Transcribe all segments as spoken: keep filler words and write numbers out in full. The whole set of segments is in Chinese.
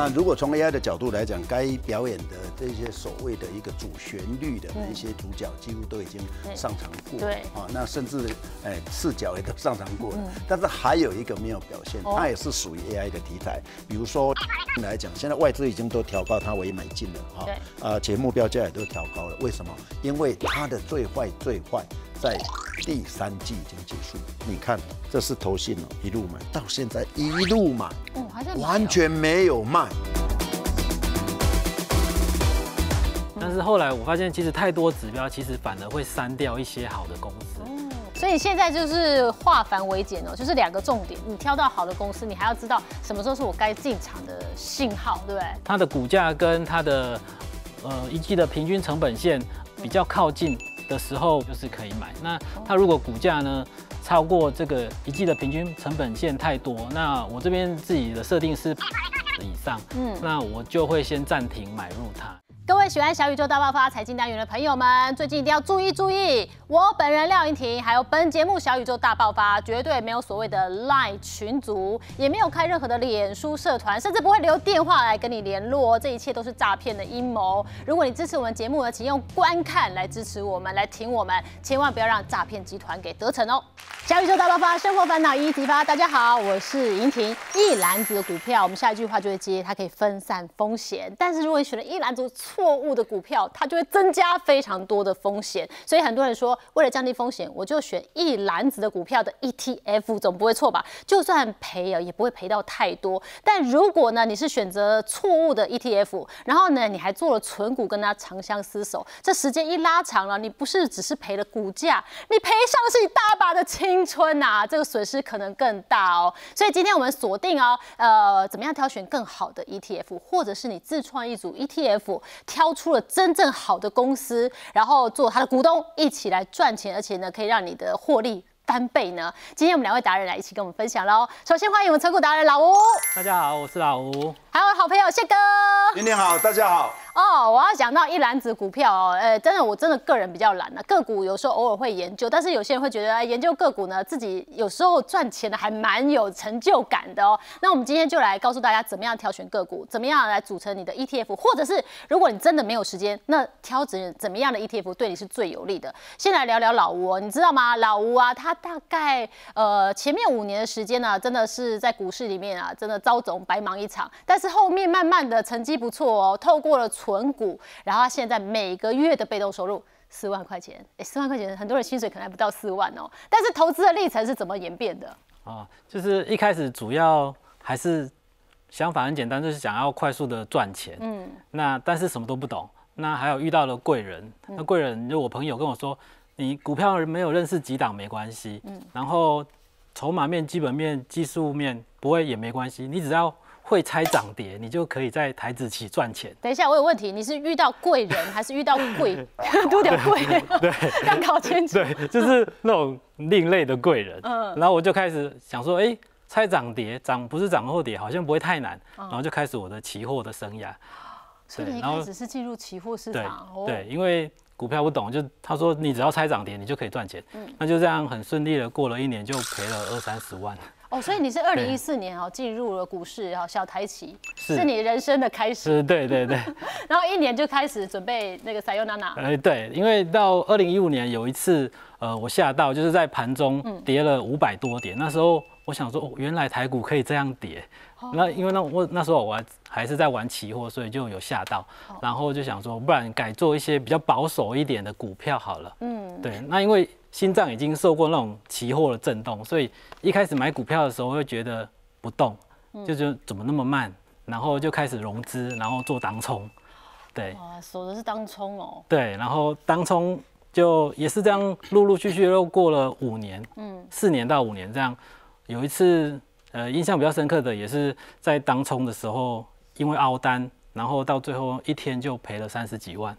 那如果从 A I 的角度来讲，该表演的这些所谓的一个主旋律的一些主角，几乎都已经上场过。对啊，那甚至哎视角也都上场过了。但是还有一个没有表现，它也是属于 A I 的题材。比如说来讲，现在外资已经都调高它为买进了哈，啊，且目标价也都调高了。为什么？因为它的最坏最坏在第三季已经结束。你看，这是投信哦，一路买到现在一路买，完全没有卖。但是后来我发现，其实太多指标其实反而会删掉一些好的公司。嗯，所以现在就是化繁为简哦，就是两个重点，你挑到好的公司，你还要知道什么时候是我该进场的信号，对不对？它的股价跟它的呃一季的平均成本线比较靠近的时候就是可以买。那它如果股价呢超过这个一季的平均成本线太多，那我这边自己的设定是以上，嗯，那我就会先暂停买入它。各位喜欢小宇宙大爆发财经单元的朋友们，最近一定要注意注意，我本人廖盈婷，还有本节目小宇宙大爆发，绝对没有所谓的 LINE 群组，也没有开任何的脸书社团，甚至不会留电话来跟你联络，这一切都是诈骗的阴谋。如果你支持我们节目呢，请用观看来支持我们，来挺我们，千万不要让诈骗集团给得逞哦。小宇宙大爆发，生活烦恼一一激发。大家好，我是盈婷。一篮子的股票，我们下一句话就会接，它可以分散风险，但是如果你选了一篮子错误的股票，它就会增加非常多的风险，所以很多人说，为了降低风险，我就选一篮子的股票的 E T F， 总不会错吧？就算赔啊，也不会赔到太多。但如果呢，你是选择错误的 E T F， 然后呢，你还做了存股，跟它长相厮守，这时间一拉长了，你不是只是赔了股价，你赔上的是一大把的青春啊，这个损失可能更大哦。所以今天我们锁定哦，呃，怎么样挑选更好的 E T F， 或者是你自创一组 E T F。挑出了真正好的公司，然后做他的股东，一起来赚钱，而且呢，可以让你的获利翻倍呢。今天我们两位达人来一起跟我们分享喽。首先欢迎我们存股达人老吴，大家好，我是老吴。还有好朋友谢哥，今天好，大家好。哦，我要讲到一篮子股票哦，呃、欸，真的我真的个人比较懒啊，个股有时候偶尔会研究，但是有些人会觉得，哎，研究个股呢，自己有时候赚钱的还蛮有成就感的哦。那我们今天就来告诉大家，怎么样挑选个股，怎么样来组成你的 E T F， 或者是如果你真的没有时间，那挑怎怎么样的 E T F 对你是最有利的。先来聊聊老吴哦，你知道吗？老吴啊，他大概呃前面五年的时间呢、啊，真的是在股市里面啊，真的遭总白忙一场，但是后面慢慢的成绩不错哦，透过了存股，然后他现在每个月的被动收入四万块钱，哎，四万块钱，很多人薪水可能还不到四万哦。但是投资的历程是怎么演变的？啊，就是一开始主要还是想法很简单，就是想要快速的赚钱。嗯，那但是什么都不懂，那还有遇到了贵人，那贵人就我朋友跟我说，你股票没有认识几档没关系，嗯，然后筹码面、基本面、技术面不会也没关系，你只要会猜涨跌，你就可以在台指期赚钱。等一下，我有问题，你是遇到贵人还是遇到贵？多点贵，对，要搞清楚。对，就是那种另类的贵人。嗯，然后我就开始想说，哎、欸，猜涨跌，涨不是涨后跌，好像不会太难。然后就开始我的期货的生涯。所以你一开始是进入期货市场？对，因为股票不懂，就他说你只要猜涨跌，你就可以赚钱。嗯，那就这样很顺利的过了一年，就赔了二三十万。哦，所以你是二零一四年哈进入了股市哈小台期，是, 是你人生的开始。是，对对对。然后一年就开始准备那个撒悠娜娜。哎，对，因为到二零一五年有一次，呃，我吓到，就是在盘中跌了五百多点，嗯、那时候我想说，哦，原来台股可以这样跌。哦、那因为那我那时候我还还是在玩期货，所以就有吓到，哦、然后就想说，不然改做一些比较保守一点的股票好了。嗯，对，那因为心脏已经受过那种期货的震动，所以一开始买股票的时候会觉得不动，就觉得怎么那么慢，然后就开始融资，然后做当冲，对，哇，守的是当冲哦，对，然后当冲就也是这样，陆陆续续又过了五年，嗯，四年到五年这样。有一次，呃，印象比较深刻的也是在当冲的时候，因为凹单，然后到最后一天就赔了三十几万，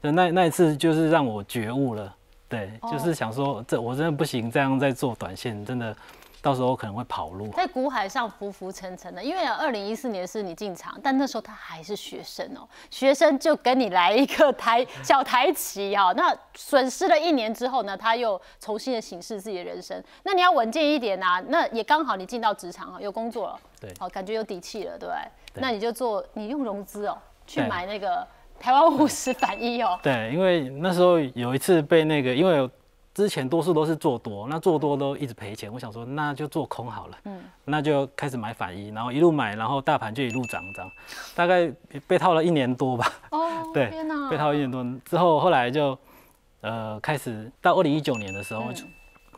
那那一次就是让我觉悟了。对，就是想说，这我真的不行，这样在做短线真的到时候可能会跑路。在股海上浮浮沉沉的，因为二零一四年是你进场，但那时候他还是学生哦、喔，学生就跟你来一个台小台棋哈、喔，那损失了一年之后呢，他又重新的审视自己的人生。那你要稳健一点啊，那也刚好你进到职场啊，有工作了，对，好、喔、感觉有底气了，对不对？對那你就做，你用融资哦、喔、去买那个。 台湾五十反一哦，对，因为那时候有一次被那个，因为之前多数都是做多，那做多都一直赔钱，我想说那就做空好了，嗯，那就开始买反一，然后一路买，然后大盘就一路涨涨，大概被套了一年多吧，哦，对，天哪，被套一年多之后，后来就呃开始到二零一九年的时候，嗯、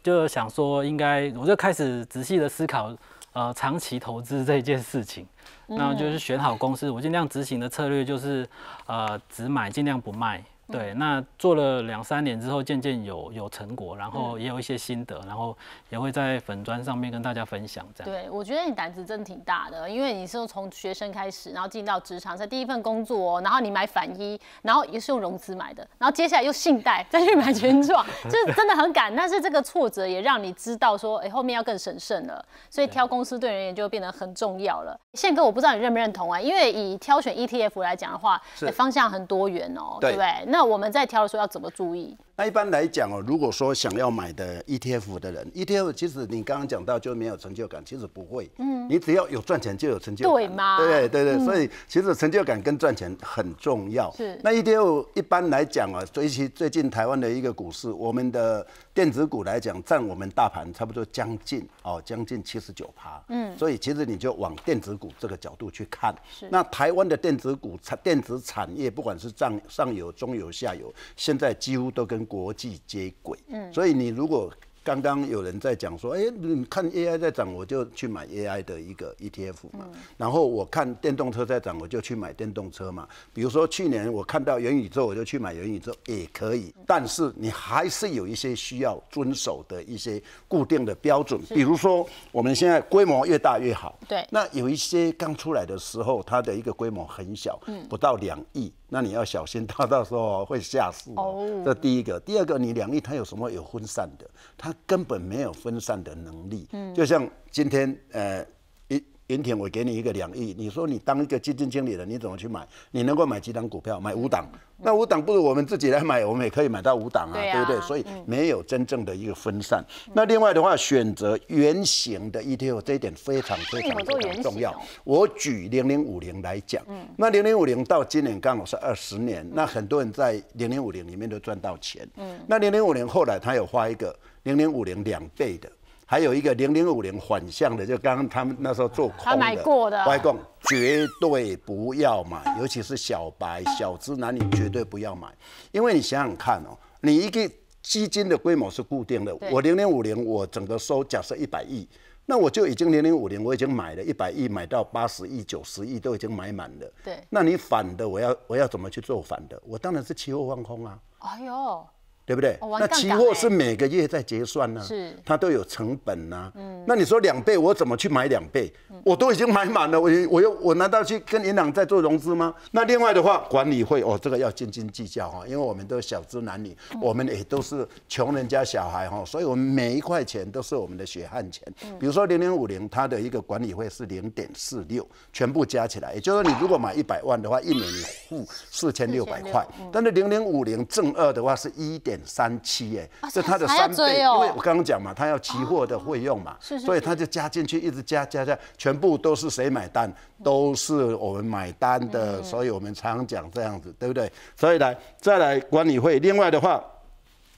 就想说应该我就开始仔细的思考。 呃，长期投资这件事情，那就是选好公司，我尽量执行的策略就是，呃，只买尽量不卖。对，那做了两三年之后，渐渐有有成果，然后也有一些心得，然后也会在粉专上面跟大家分享。这样。对，我觉得你胆子真的挺大的，因为你是从学生开始，然后进到职场，在第一份工作、喔，然后你买反一，然后也是用融资买的，然后接下来又信贷再去买全创，就是真的很敢。但是这个挫折也让你知道说，哎、欸，后面要更审慎了。所以挑公司对人也就变得很重要了。宪哥，我不知道你认不认同啊？因为以挑选 E T F 来讲的话、欸，方向很多元哦、喔， 对, 对不对？ 那我们在挑的时候要怎么注意？那一般来讲哦，如果说想要买的 E T F 的人 ，E T F 其实你刚刚讲到就没有成就感，其实不会，嗯，你只要有赚钱就有成就感，对吗？对对对，嗯、所以其实成就感跟赚钱很重要。是。那 E T F 一般来讲啊，尤其最近台湾的一个股市，我们的电子股来讲，占我们大盘差不多将近哦，将近七十九趴，嗯，所以其实你就往电子股这个角度去看。是。那台湾的电子股产电子产业，不管是上上游、中游。 有下游，现在几乎都跟国际接轨，嗯，所以你如果刚刚有人在讲说，哎、欸，你看 A I 在涨，我就去买 A I 的一个 E T F 嘛，嗯、然后我看电动车在涨，我就去买电动车嘛。比如说去年我看到元宇宙，我就去买元宇宙也可以，但是你还是有一些需要遵守的一些固定的标准，比如说我们现在规模越大越好，对，那有一些刚出来的时候，它的一个规模很小，不到两亿。嗯 那你要小心，他到时候会下市哦。Oh. 这第一个，第二个，你两亿它有什么有分散的？它根本没有分散的能力。嗯，就像今天，呃，云云田，我给你一个两亿，你说你当一个基金经理人，你怎么去买？你能够买几档股票？买五档，嗯、那五档不如我们自己来买，我们也可以买到五档啊，对, 啊对不对？所以没有真正的一个分散。嗯、那另外的话，选择圆形的 E T F 这一点非常非常非常重要。哦、我举零零五零来讲。嗯 那零零五零到今年刚好是二十年，嗯、那很多人在零零五零里面都赚到钱。嗯，那零零五零后来他有花一个零零五零两倍的，还有一个零零五零反向的，就刚刚他们那时候做空的，他买过的，外公绝对不要买，尤其是小白、小资男女绝对不要买，因为你想想看哦，你一个基金的规模是固定的，我零零五零我整个收假设一百亿。 那我就已经零零五零，我已经买了一百亿，买到八十亿、九十亿都已经买满了。对，那你反的，我要我要怎么去做反的？我当然是期货放空啊。哎呦，对不对？哦、那期货是每个月在结算呢、啊，是它都有成本呐、啊。嗯，那你说两倍，我怎么去买两倍？嗯、我都已经买满了，我我又我难道去跟银行在做融资吗？那另外的话，管理会哦，这个要斤斤计较哈、哦，因为我们都是小资男女，嗯、我们也都是穷人家小孩哈、哦，所以我们每一块钱都是我们的血汗钱。嗯、比如说零零五零，它的一个管理会是零点四六，全部加起来，也就是你如果买一百万的话，一年你付四千六百块，嗯、但是零零五零正二的话是一点。 三七哎，这它的三倍，因为我刚刚讲嘛，它要期货的费用嘛，所以它就加进去，一直加加加，全部都是谁买单，都是我们买单的，所以我们常讲这样子，对不对？所以来再来管理会，另外的话。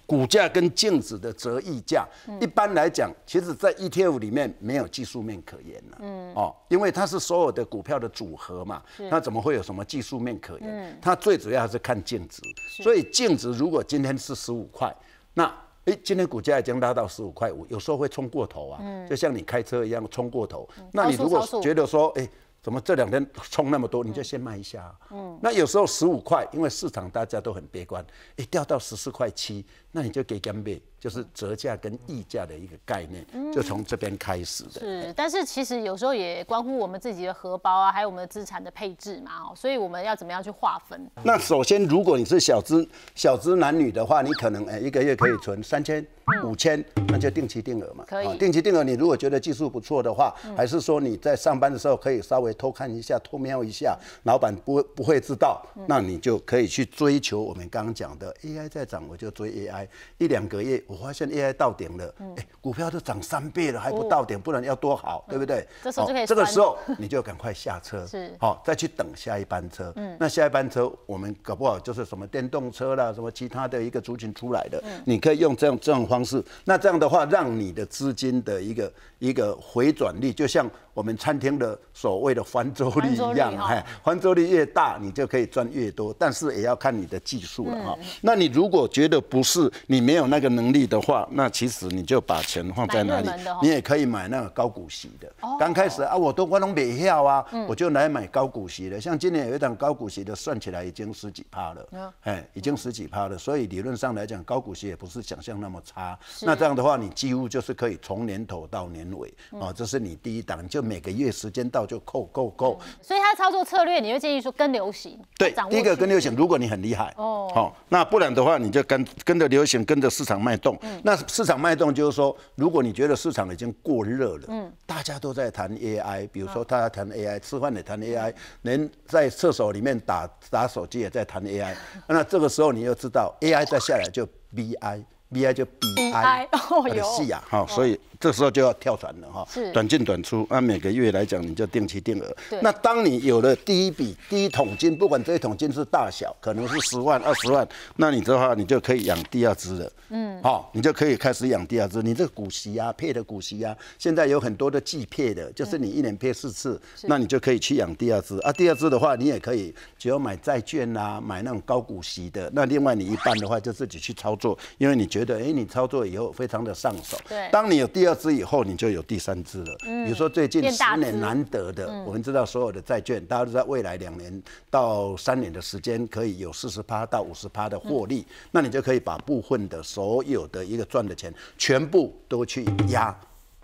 股价跟净值的折溢价，一般来讲，其实，在 E T F 里面没有技术面可言了、啊。嗯，哦，因为它是所有的股票的组合嘛，它怎么会有什么技术面可言？嗯、它最主要还是看净值。所以净值如果今天是十五块，那。 哎，今天股价已经拉到十五块五，有时候会冲过头啊，嗯、就像你开车一样冲过头。嗯、那你如果觉得说，哎、欸，怎么这两天冲那么多，你就先卖一下、啊。嗯，那有时候十五块，因为市场大家都很悲观，哎、欸，掉到十四块七，那你就给干贝，就是折价跟溢价的一个概念，嗯、就从这边开始的。是，但是其实有时候也关乎我们自己的荷包啊，还有我们的资产的配置嘛，所以我们要怎么样去划分？那首先，如果你是小资小资男女的话，你可能哎、欸、一个月可以存三千、五千，那就定期定额嘛。可以。定期定额，你如果觉得技术不错的话，嗯、还是说你在上班的时候可以稍微偷看一下、偷瞄一下，老板不不会知道，嗯、那你就可以去追求我们刚刚讲的 A I 在涨，我就追 A I。 一两个月，我发现 A I 到顶了，嗯欸，股票都涨三倍了，还不到顶，哦，不然要多好，嗯，对不对？这时候就可以，哦，这个时候你就赶快下车，是，好，哦，再去等下一班车。嗯，那下一班车我们搞不好就是什么电动车啦，什么其他的一个族群出来的，嗯，你可以用这样这种方式。那这样的话，让你的资金的一个一个回转率，就像我们餐厅的所谓的翻桌率一样，哎，翻桌率越大，你就可以赚越多，但是也要看你的技术了哈。那你如果觉得不是， 你没有那个能力的话，那其实你就把钱放在哪里，哦，你也可以买那个高股息的。刚，哦，开始啊，我都我都买票啊，嗯，我就来买高股息的。像今年有一档高股息的，算起来已经十几趴了，哎，嗯，已经十几趴了。所以理论上来讲，高股息也不是想象那么差。那这样的话，你几乎就是可以从年头到年尾啊，嗯，这是你第一档，你就每个月时间到就扣扣扣。嗯，所以他的操作策略，你就建议说跟流行。对，第一个跟流行，如果你很厉害哦，好，那不然的话，你就跟跟着流行。 想跟着市场脉动，嗯，那市场脉动就是说，如果你觉得市场已经过热了，嗯，大家都在谈 A I， 比如说大家谈 A I， 吃饭也谈 A I， 连在厕所里面打打手机也在谈 A I， 那这个时候你就知道 A I 再下来就 B I，B I 就 B I， 哦有戏啊，哈，所以这时候就要跳船了哈，短进短出，按每个月来讲你就定期定额。那当你有了第一笔第一桶金，不管这一桶金是大小，可能是十万、二十万，那你的话你就可以养第二只了。嗯，好，你就可以开始养第二只。你这个股息啊，配的股息啊，现在有很多的季配的，就是你一年配四次，那你就可以去养第二只啊。第二只的话，你也可以只有买债券啊，买那种高股息的。那另外你一半的话就自己去操作，因为你觉得哎，你操作以后非常的上手。对，当你有第 第二支以后，你就有第三支了。比如说最近十年难得的，我们知道所有的债券，大家都在未来两年到三年的时间，可以有四十趴到五十趴的获利。那你就可以把部分的所有的一个赚的钱，全部都去压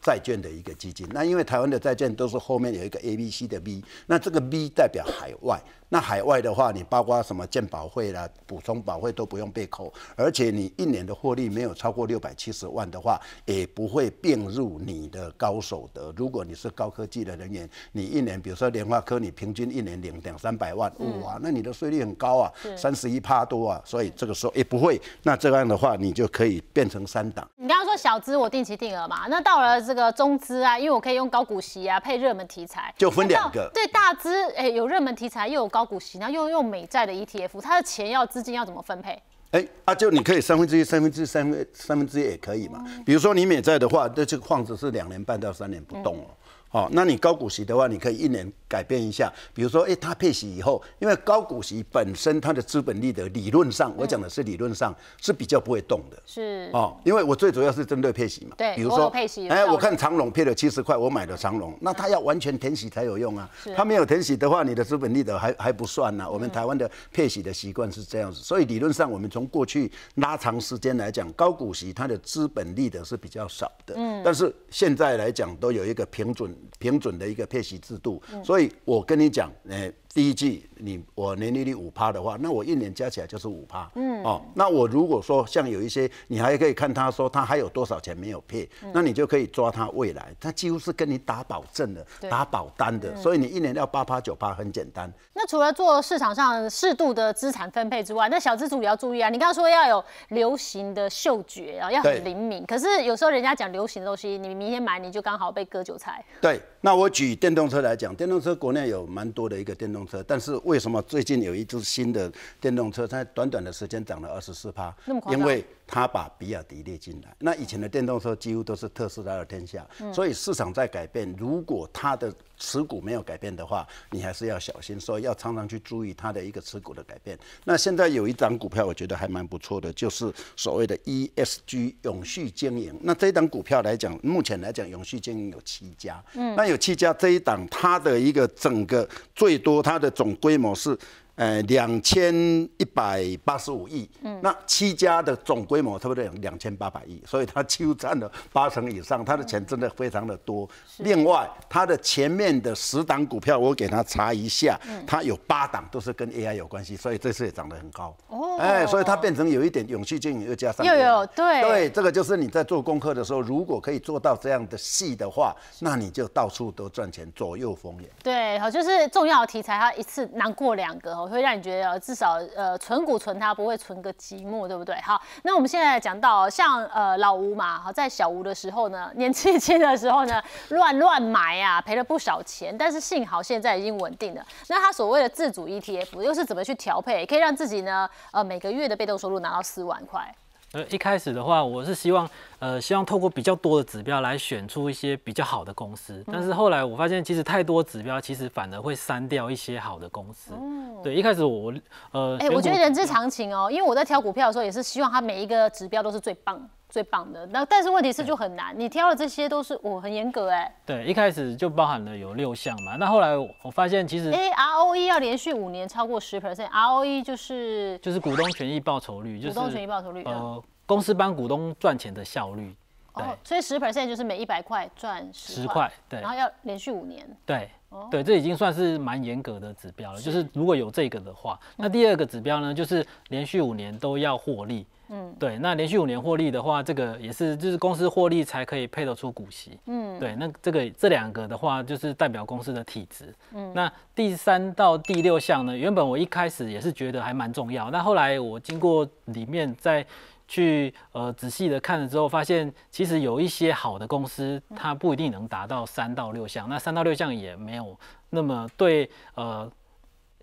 债券的一个基金。那因为台湾的债券都是后面有一个 A、B、C 的 B， 那这个 B 代表海外。 那海外的话，你包括什么健保费啦、补充保费都不用被扣，而且你一年的获利没有超过六百七十万的话，也不会并入你的高所得。如果你是高科技的人员，你一年，比如说联发科，你平均一年领两三百万，哇，那你的税率很高啊，三十一趴多啊，所以这个时候也不会。那这样的话，你就可以变成三档。你刚刚说小资我定期定额嘛，那到了这个中资啊，因为我可以用高股息啊配热门题材，就分两个。对大资，哎，有热门题材又有高 股息，然后又用美债的 E T F， 它的钱要资金要怎么分配？哎、欸、啊，就你可以三分之一、三分之一、三分三分之一也可以嘛。比如说你美债的话，这这个框子是两年半到三年不动哦。嗯 哦，那你高股息的话，你可以一年改变一下，比如说，哎、欸，它配息以后，因为高股息本身它的资本利得理论上，嗯、我讲的是理论上是比较不会动的，是哦，因为我最主要是针对配息嘛，对，比如说配息，哎、欸，我看长荣配了七十块，我买了长荣，那它要完全填息才有用啊，它没有填息的话，你的资本利得还还不算呢、啊。我们台湾的配息的习惯是这样子，所以理论上我们从过去拉长时间来讲，高股息它的资本利得是比较少的，嗯，但是现在来讲都有一个平准。 平准的一个配息制度，所以我跟你讲，诶、欸，第一季你我年利率五趴的话，那我一年加起来就是五趴，嗯，哦，那我如果说像有一些，你还可以看他说他还有多少钱没有配，嗯、那你就可以抓他未来，他几乎是跟你打保证的，打保单的，嗯、所以你一年要八趴九趴很简单。那除了做市场上适度的资产分配之外，那小资主也要注意啊，你刚刚说要有流行的嗅觉啊，要很灵敏，可是有时候人家讲流行的东西，你明天买你就刚好被割韭菜。 对，那我举电动车来讲，电动车国内有蛮多的一个电动车，但是为什么最近有一支新的电动车，它短短的时间涨了二十四趴？那么夸张？因为它把比亚迪列进来。那以前的电动车几乎都是特斯拉的天下，嗯、所以市场在改变。如果它的持股没有改变的话，你还是要小心，所以要常常去注意它的一个持股的改变。那现在有一档股票，我觉得还蛮不错的，就是所谓的 E S G 永续经营。那这一档股票来讲，目前来讲，永续经营有七家。 嗯，那有七家这一档，它的一个整个最多，它的总规模是呃两千一百八十五亿，嗯，那七家的总规模差不多两千八百亿，所以它几乎占了八成以上，它的钱真的非常的多。嗯、另外，它的前面的十档股票，我给它查一下，嗯、它有八档都是跟 A I 有关系，所以这次也涨得很高。哦，哎，所以它变成有一点永续经营又加上又有对对，这个就是你在做功课的时候，如果可以做到这样的细的话，那你就到处都赚钱，左右逢源。对，好，就是重要的题材，它一次囊括两个。 会让你觉得至少呃存股存它不会存个寂寞，对不对？好，那我们现在讲到像呃老吴嘛，好在小吴的时候呢，年纪轻的时候呢，乱乱买啊，赔了不少钱，但是幸好现在已经稳定了。那他所谓的自主 E T F 又是怎么去调配，可以让自己呢呃每个月的被动收入拿到四万块？ 呃，一开始的话，我是希望，呃，希望透过比较多的指标来选出一些比较好的公司。但是后来我发现，其实太多指标，其实反而会删掉一些好的公司。嗯、对，一开始我，呃，哎、欸，我觉得人之常情哦，因为我在挑股票的时候，也是希望它每一个指标都是最棒。 最棒的，那但是问题是就很难，你挑的这些都是我很严格哎、欸。对，一开始就包含了有六项嘛，那后来我发现其实哎、欸、R O E 要连续五年超过百分之十 ，R O E 就是就是股东权益报酬率，就是股东权益报酬率，呃，嗯、公司帮股东赚钱的效率。对，哦、所以十 percent 就是每一百块赚十块，对，然后要连续五年。对。 对，这已经算是蛮严格的指标了。是就是如果有这个的话，那第二个指标呢，就是连续五年都要获利。嗯，对，那连续五年获利的话，这个也是就是公司获利才可以配得出股息。嗯，对，那这个这两个的话，就是代表公司的体质。嗯，那第三到第六项呢，原本我一开始也是觉得还蛮重要，那后来我经过里面再去呃仔细的看了之后，发现其实有一些好的公司，它不一定能达到三到六项，那三到六项也没有。 那么对呃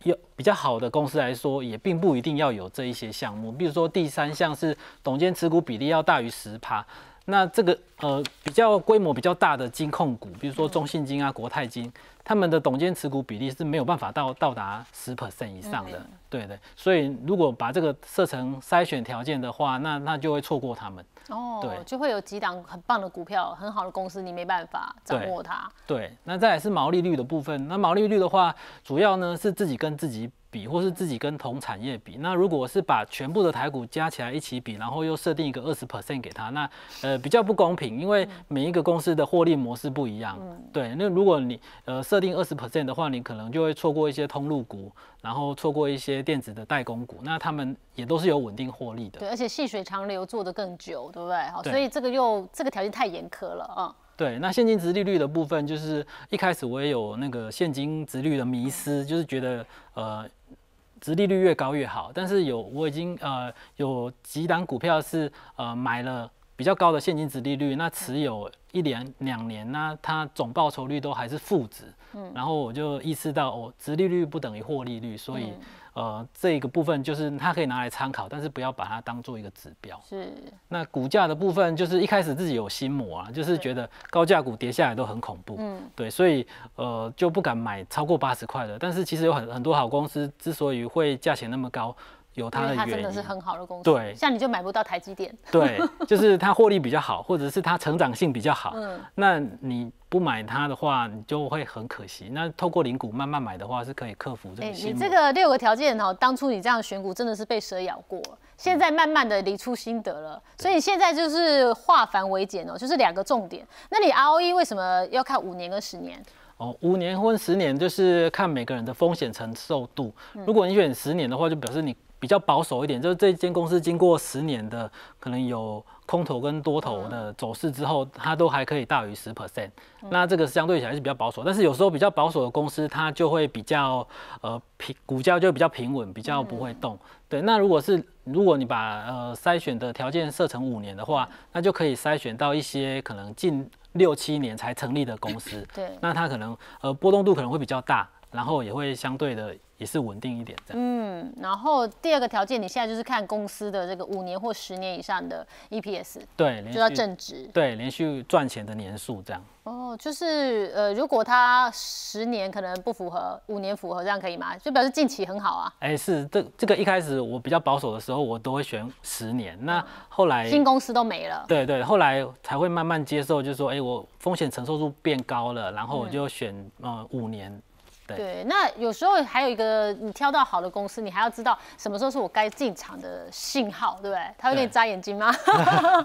有比较好的公司来说，也并不一定要有这一些项目。比如说第三项是董监持股比例要大于百分之十，那这个呃比较规模比较大的金控股，比如说中信金啊、国泰金，他们的董监持股比例是没有办法到到达百分之十 以上的，嗯、对对。所以如果把这个设成筛选条件的话，那那就会错过他们。 哦， oh, 就会有几档很棒的股票，很好的公司，你没办法掌握它。对, 对，那再来是毛利率的部分。那毛利率的话，主要呢是自己跟自己比，或是自己跟同产业比。那如果是把全部的台股加起来一起比，然后又设定一个百分之二十 给它，那呃比较不公平，因为每一个公司的获利模式不一样。嗯、对，那如果你呃设定百分之二十 的话，你可能就会错过一些通路股。 然后错过一些电子的代工股，那他们也都是有稳定获利的。对，而且细水长流做得更久，对不对？好，所以这个又这个条件太严苛了啊。嗯 对，那现金殖利率的部分，就是一开始我也有那个现金殖利率的迷思，就是觉得呃，殖利率越高越好。但是有我已经呃有几档股票是呃买了比较高的现金殖利率，那持有一年两年，那它总报酬率都还是负值。 嗯，然后我就意识到，哦，殖利率不等于获利率，所以，嗯、呃，这个部分就是它可以拿来参考，但是不要把它当做一个指标。是。那股价的部分，就是一开始自己有心魔啊，就是觉得高价股跌下来都很恐怖，嗯，对，所以呃就不敢买超过八十块的。但是其实有很很多好公司，之所以会价钱那么高。 有它的原因，它真的是很好的公司。对，像你就买不到台积电。对，就是它获利比较好，或者是它成长性比较好。嗯，那你不买它的话，你就会很可惜。那透过零股慢慢买的话，是可以克服这个心魔。哎、欸，你这个六个条件哦，当初你这样选股真的是被蛇咬过，现在慢慢的理出心得了。所以现在就是化繁为简哦，就是两个重点。那你 R O E 为什么要看五年跟十年？ 哦，五年或十年就是看每个人的风险承受度。如果你选十年的话，就表示你比较保守一点，就是这间公司经过十年的可能有空头跟多头的走势之后，它都还可以大于百分之十。那这个相对起来是比较保守，但是有时候比较保守的公司，它就会比较呃平股价就会比较平稳，比较不会动。对，那如果是如果你把呃筛选的条件设成五年的话，那就可以筛选到一些可能近。 六七年才成立的公司，对，那它可能呃波动度可能会比较大，然后也会相对的也是稳定一点这样。嗯，然后第二个条件，你现在就是看公司的这个五年或十年以上的 E P S， 对，就要正值，对，连续赚钱的年数这样。哦，就是呃，如果它十年可能不符合，五年符合，这样可以吗？就表示近期很好啊。哎、欸，是这这个一开始我比较保守的时候，我都会选十年，那后来新公司都没了，对对，后来才会慢慢接受，就是说，哎、欸，我。 风险承受度变高了，然后我就选、嗯、呃五年，对, 对，那有时候还有一个，你挑到好的公司，你还要知道什么时候是我该进场的信号，对不对？他会给你眨眼睛吗？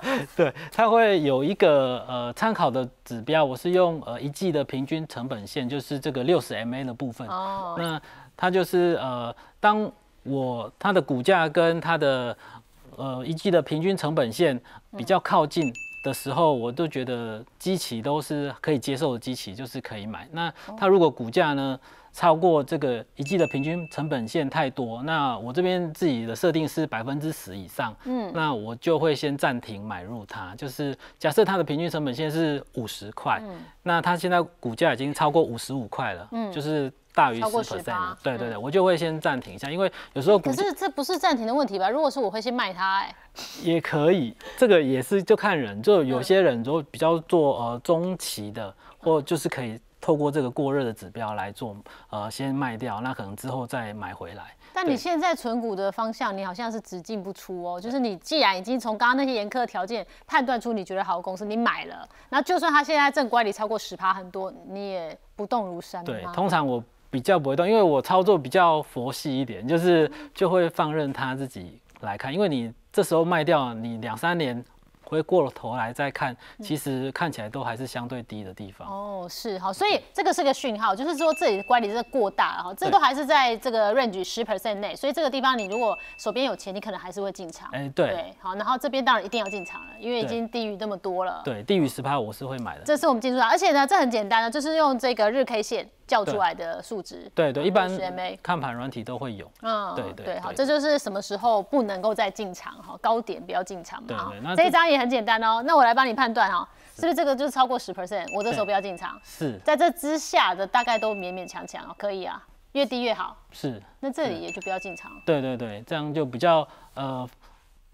对, 对，他会有一个呃参考的指标，我是用呃一季的平均成本线，就是这个六十 M A 的部分。哦，那它就是呃，当我它的股价跟它的呃一季的平均成本线比较靠近。嗯，的时候，我都觉得基期都是可以接受的基期，就是可以买。那它如果股价呢超过这个一季的平均成本线太多，那我这边自己的设定是百分之十以上，嗯，那我就会先暂停买入它。就是假设它的平均成本线是五十块，嗯，那它现在股价已经超过五十五块了，嗯，就是大于百分之十，对对对，我就会先暂停一下，因为有时候股，可是这不是暂停的问题吧？如果是我会先卖它，哎，也可以，这个也是就看人，就有些人就比较做呃中期的，或就是可以透过这个过热的指标来做呃先卖掉，那可能之后再买回来。但你现在存股的方向，你好像是只进不出哦。就是你既然已经从刚刚那些严苛的条件判断出你觉得好的公司，你买了，然后就算它现在正乖离超过十趴很多，你也不动如山。对，通常我比较不会动，因为我操作比较佛系一点，就是就会放任它自己来看。因为你这时候卖掉，你两三年回过头来再看，其实看起来都还是相对低的地方。哦，是好，所以这个是个讯号，就是说这里的乖离是过大，然后这都还是在这个 range 百分之十 内，所以这个地方你如果手边有钱，你可能还是会进场。哎、欸，对，对，好，然后这边当然一定要进场了，因为已经低于那么多了。对，低于十趴我是会买的。这是我们进出场，而且呢，这很简单的，就是用这个日 K 线。叫出来的数值，对对，一般看盘软体都会有，嗯，对对对，好，这就是什么时候不能够再进场哈，高点不要进场嘛，对，这一张也很简单哦，那我来帮你判断哈，是不是这个就是超过百分之十，我这时候不要进场，是，在这之下的大概都勉勉强强哦，可以啊，越低越好，是，那这里也就不要进场，对对对，这样就比较呃，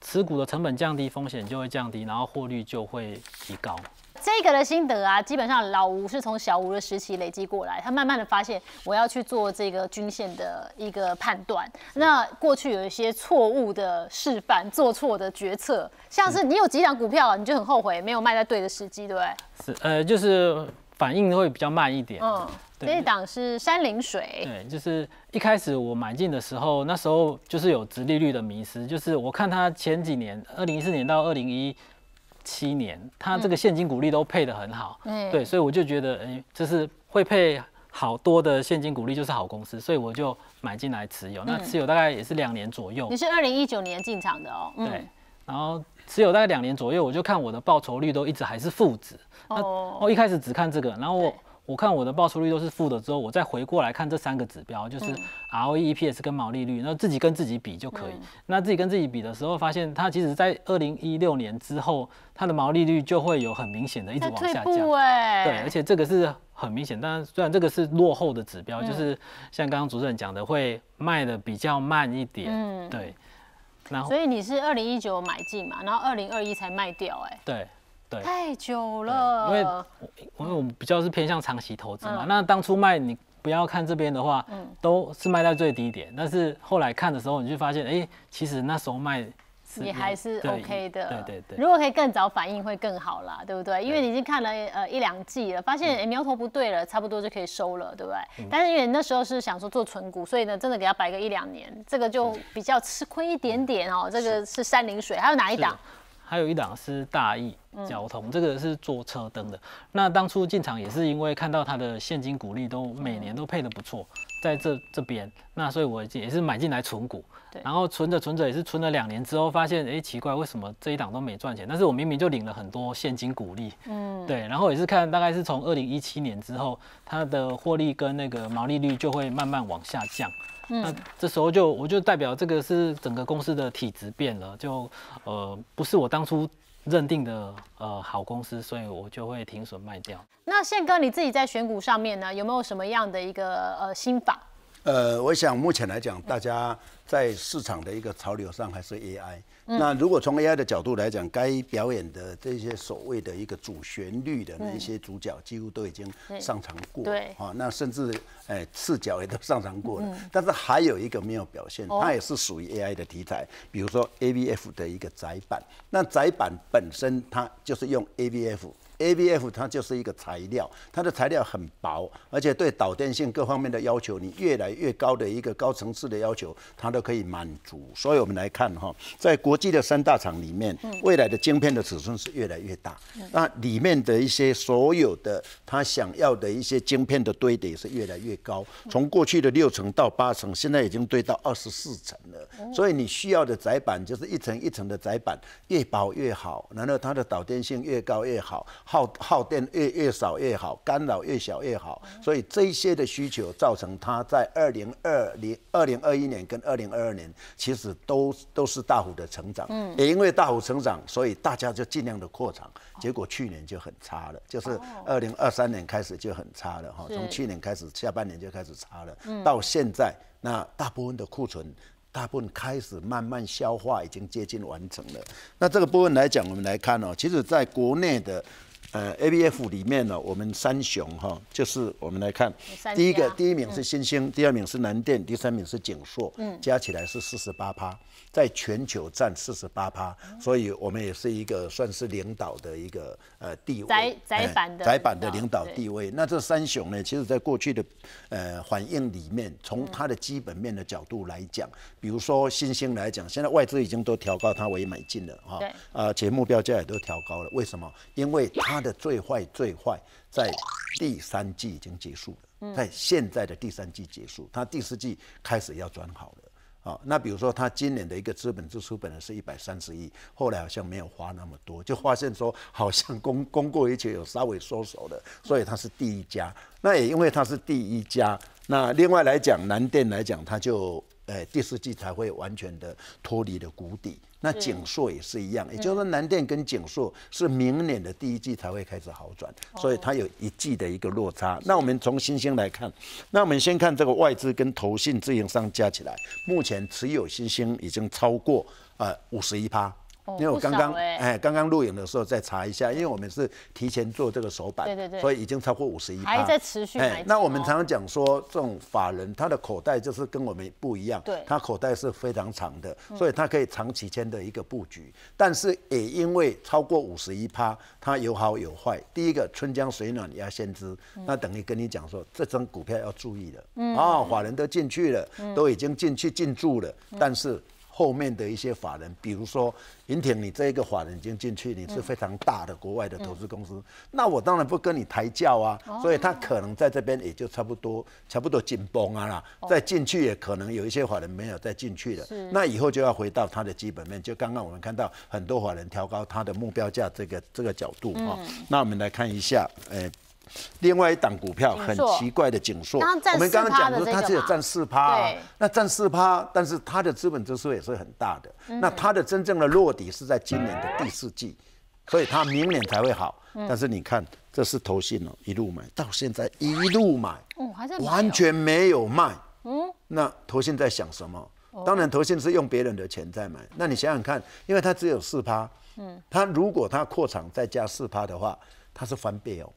持股的成本降低，风险就会降低，然后获率就会提高。这个的心得啊，基本上老吴是从小吴的时期累积过来，他慢慢的发现我要去做这个均线的一个判断。那过去有一些错误的示范，做错的决策，像是你有几档股票、啊，你就很后悔没有卖在对的时机，对不对？是，呃，就是反应会比较慢一点。嗯，这一档是山林水。对，就是一开始我买进的时候，那时候就是有殖利率的迷失，就是我看它前几年，二零一四年到二零一。七年，它这个现金股利都配得很好，嗯、对，所以我就觉得，哎、欸，就是会配好多的现金股利就是好公司，所以我就买进来持有。嗯、那持有大概也是两年左右。你是二零一九年进场的哦，嗯、对。然后持有大概两年左右，我就看我的报酬率都一直还是负值。哦。我一开始只看这个，然后我我看我的报酬率都是负的之后，我再回过来看这三个指标，就是 R O E、E P S 跟毛利率，那自己跟自己比就可以。嗯、那自己跟自己比的时候，发现它其实在二零一六年之后。它的毛利率就会有很明显的一直往下降，对，而且这个是很明显。当然，虽然这个是落后的指标，就是像刚刚主持人讲的，会卖的比较慢一点，嗯，对。然后，所以你是二零一九买进嘛，然后二零二一才卖掉，哎，对对，太久了。因为因为我们比较是偏向长期投资嘛，那当初卖你不要看这边的话，都是卖在最低点，但是后来看的时候，你就发现，哎，其实那时候卖。你还是 OK 的，对对对。如果可以更早反应会更好啦，对不对？因为你已经看了呃一两季了，发现哎苗头不对了，差不多就可以收了，对不对？但是因为那时候是想说做存股，所以呢真的给它摆个一两年，这个就比较吃亏一点点哦。这个是山林水，还有哪一档？还有一档是大益交通，这个是做车灯的。那当初进场也是因为看到它的现金股利都每年都配得不错，在这这边，那所以我也是买进来存股。然后存着存着也是存了两年之后，发现哎奇怪，为什么这一档都没赚钱？但是我明明就领了很多现金股利，嗯，对。然后也是看大概是从二零一七年之后，它的获利跟那个毛利率就会慢慢往下降。嗯、那这时候就我就代表这个是整个公司的体质变了，就呃不是我当初认定的呃好公司，所以我就会停损卖掉。那宪哥你自己在选股上面呢，有没有什么样的一个呃心法？呃，我想目前来讲，大家在市场的一个潮流上还是 A I。嗯、那如果从 A I 的角度来讲，该表演的这些所谓的一个主旋律的那些主角，几乎都已经上场过。对。啊、哦，那甚至哎视角也都上场过了。嗯、但是还有一个没有表现，它也是属于 A I 的题材，比如说 A B F 的一个载板。那载板本身它就是用 A B F。A B F 它就是一个材料，它的材料很薄，而且对导电性各方面的要求，你越来越高的一个高层次的要求，它都可以满足。所以我们来看哈，在国际的三大厂里面，未来的晶片的尺寸是越来越大，那里面的一些所有的它想要的一些晶片的堆叠是越来越高，从过去的六层到八层，现在已经堆到二十四层了。所以你需要的载板就是一层一层的载板，越薄越好，然后它的导电性越高越好。 耗耗电越越少越好，干扰越小越好，所以这些的需求造成它在二零二零、二零二一年跟二零二二年其实都都是大幅的成长，嗯，也因为大幅成长，所以大家就尽量的扩厂，结果去年就很差了，就是二零二三年开始就很差了哈，从去年开始下半年就开始差了，到现在那大部分的库存。 大部分开始慢慢消化，已经接近完成了。那这个部分来讲，我们来看哦，其实在国内的呃 A B F 里面呢、哦，我们三雄哈、哦，就是我们来看，第一个第一名是新兴，嗯、第二名是南电，第三名是景硕，嗯，加起来是四十八趴，在全球占四十八趴，所以我们也是一个算是领导的一个呃地位，窄窄板的窄板的领导地位。那这三雄呢，其实在过去的呃反应里面，从它的基本面的角度来讲。嗯 比如说新兴来讲，现在外资已经都调高它为买进了哈，对，而且目标价也都调高了。为什么？因为它的最坏最坏在第三季已经结束了，在现在的第三季结束，它第四季开始要转好了。 啊、哦，那比如说他今年的一个资本支出本来是一百三十亿，后来好像没有花那么多，就发现说好像供供过于求有稍微收手了，所以他是第一家。那也因为他是第一家，那另外来讲南电来讲，他就呃第四季才会完全的脱离了谷底。那景硕也是一样，也就是说南电跟景硕是明年的第一季才会开始好转，所以它有一季的一个落差。哦、那我们从新兴来看，那我们先看这个外资跟投信自营商加起来，目前。 前持有新兴已经超过呃五十一趴，因为我刚刚哎刚刚录影的时候再查一下，因为我们是提前做这个手板，对对对，所以已经超过五十一趴，还在持续买。那我们常常讲说，这种法人他的口袋就是跟我们不一样，对，他口袋是非常长的，所以他可以长期间的一个布局。但是也因为超过五十一趴，它有好有坏。第一个，春江水暖鸭先知，那等于跟你讲说，这张股票要注意了。嗯，啊，法人都进去了，都已经进去进驻了，但是。 后面的一些法人，比如说盈挺，你这一个法人已经进去，你是非常大的国外的投资公司，嗯、那我当然不跟你抬轿啊，哦、所以他可能在这边也就差不多，差不多紧绷啊啦，哦、再进去也可能有一些法人没有再进去了，那以后就要回到它的基本面，就刚刚我们看到很多法人调高它的目标价这个这个角度啊、嗯哦，那我们来看一下，诶、欸。 另外一档股票很奇怪的景硕，我们刚刚讲说它只有占四趴，啊、那占四趴，但是它的资本支出也是很大的，嗯、那它的真正的落底是在今年的第四季，所以它明年才会好。嗯、但是你看，这是投信哦，一路买到现在一路买，哦、還在買哦、完全没有卖。嗯，那投信在想什么？当然，投信是用别人的钱在买。那你想想看，因为它只有四趴，嗯，它如果它扩厂再加四趴的话，它是翻倍哦。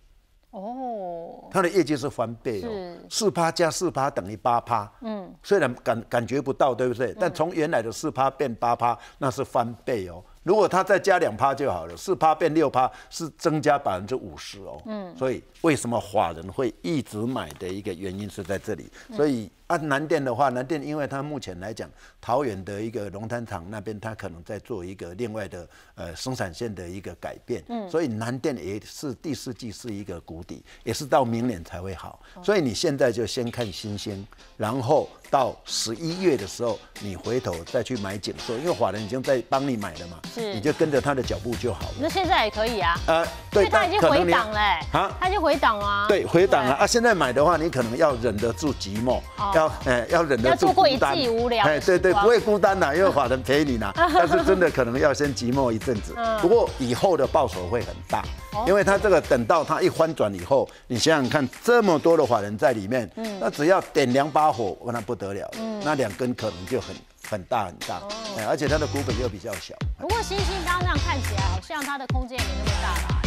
哦，它的业绩是翻倍哦，四趴加四趴等于八趴，嗯，虽然感感觉不到，对不对？嗯、但从原来的四趴变八趴，那是翻倍哦。如果它再加两趴就好了，四趴变六趴是增加百分之五十哦，嗯，所以为什么法人会一直买的一个原因是在这里，所以。嗯 啊，南电的话，南电因为它目前来讲，桃园的一个龙潭厂那边，它可能在做一个另外的呃生产线的一个改变，嗯，所以南电也是第四季是一个谷底，也是到明年才会好，所以你现在就先看新兴，然后到十一月的时候，你回头再去买景硕，因为法人已经在帮你买了嘛，是，你就跟着他的脚步就好了。那现在也可以啊，呃，对，他已经回档了、欸，啊，他就回档啊，对，回档了 啊, 啊，现在买的话，你可能要忍得住寂寞。哦 要哎、欸，要忍得住孤单，哎，对对，不会孤单啦，因为法人陪你啦。但是真的可能要先寂寞一阵子，不过以后的报酬会很大，因为他这个等到他一翻转以后，你想想看，这么多的法人在里面，那只要点两把火，那不得了，那两根可能就很。 很大很大，哎，而且它的股本又比较小。不过新兴刚刚这样看起来，好像它的空间也没那么大啦。